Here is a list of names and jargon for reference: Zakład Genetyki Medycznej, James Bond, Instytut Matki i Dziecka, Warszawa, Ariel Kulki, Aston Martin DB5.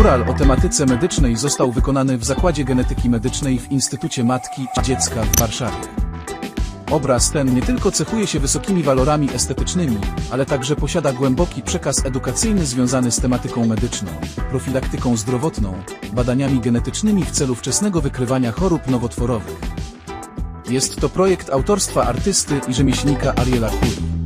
Mural o tematyce medycznej został wykonany w Zakładzie Genetyki Medycznej w Instytucie Matki i Dziecka w Warszawie. Obraz ten nie tylko cechuje się wysokimi walorami estetycznymi, ale także posiada głęboki przekaz edukacyjny związany z tematyką medyczną, profilaktyką zdrowotną, badaniami genetycznymi w celu wczesnego wykrywania chorób nowotworowych. Jest to projekt autorstwa artysty i rzemieślnika Ariela Kulki.